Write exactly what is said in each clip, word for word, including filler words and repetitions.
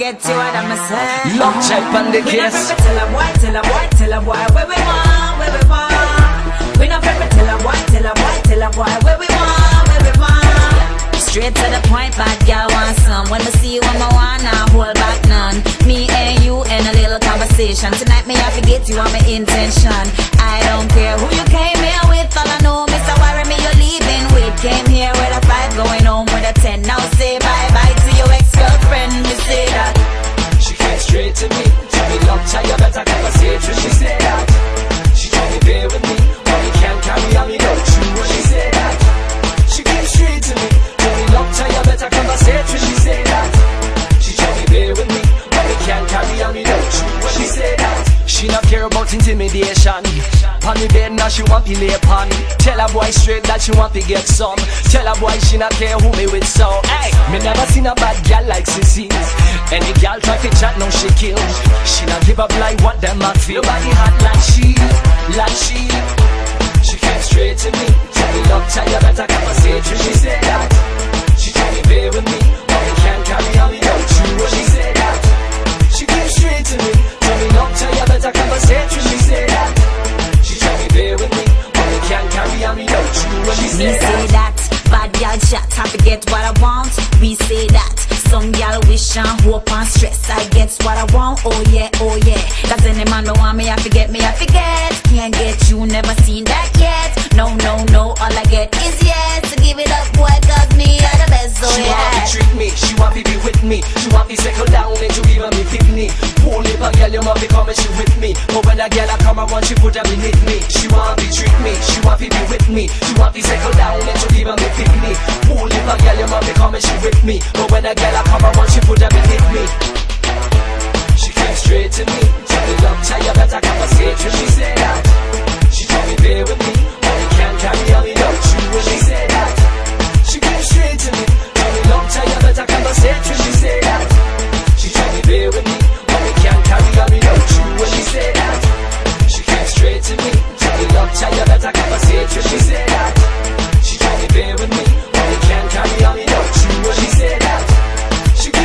get you out of my set. Love Child on the case. We not tell a boy, tell a boy, tell a boy where we want, where we want. We not tell a boy, tell a boy, tell a boy where we want, where we want. Straight to the point, bad girl want some. When we see you, I'm a one, I hold back none. Me and you in a little conversation. Tonight me I forget you on my intention. I don't care who you came here with. All I know, Mister Wyre, me you're leaving with. Came here with a five, going home with a ten. Now say bye bye to your ex-girlfriend. Me say that she came straight to me. Tell me love child, you better conversate when she say that. She told me bear with me, but you can't carry on me out true when she say that. She came straight to me. Tell me love child, you better conversate when she say that. She told me bear with me, but you can't carry on me out true when she say that. She not care about intimidation. On the bed now she want to lay upon. Tell a boy straight that she want to get some. Tell a boy she not care who me with so. Ay, me never seen a bad girl like Cece. Any girl try to chat now she kill. She not give up like what them a feel. Nobody hot like she, like she. She came straight to me. Tell me love child, you better conversate when she say that. She try to be with me, but you can't carry on me out true when she say that. She came straight to me. Tell me love child, you better conversate when she say that. Bear with me, but you can't carry on without you when she say that. Bad girl chat, I forget what I want. We say that. Some girl wish and hope and stress. I get what I want, oh yeah, oh yeah. That's any man that want me, I forget me, I forget. Can't get you, never seen that yet. No, no, no, all I get is yes. So give it up, boy, cause me are the best, oh she yeah. She want to trick me, she want to be with me. She want to settle down and to give me dignity. Pull up a girl, you must be coming, she with me. But when a girl I come, I want she put her beneath me. She want to trick me, she want to be with me. She want to settle down and to give me dignity. Pull up a girl, you must be coming, she with me. But when a girl I come, I want she put her beneath me. She came straight to me. Tell me love child, you better conversate when she say that. She told me bear with me, but you can't carry on without you when she say that. She came straight to me. Tell me love child, you better conversate when she say that. She told me bear with me, but you can't carry on without you when she say that. She came straight to me. Tell me love child, you better conversate when she say that. She told me bear with me, but you can't carry on without you when she say that.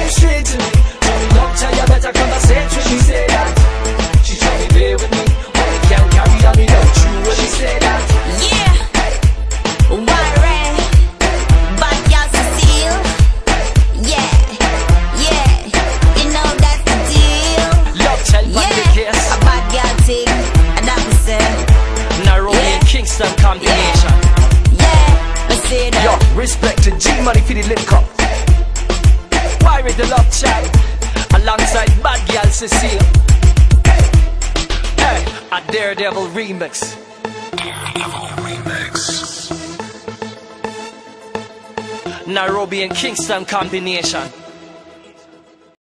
Straight to me, tell me love child, you better conversate when she say that. She told me bear with me, but you can't carry on without you when she say that. Yeah, Wyre, Bad Girl Cecile. Yeah, yeah, you know that's the deal. Love child, yeah, the case. A bad girl thing, and that was it. Nairobi yeah. And Kingston combination. Yeah, yeah, I say that. Yo, respect to G Money for the lip cup. Wyre the Love Child, alongside Bad Girl Cecile. Hey, a Daredevil Remix. Daredevil Remix. Nairobi and Kingston combination.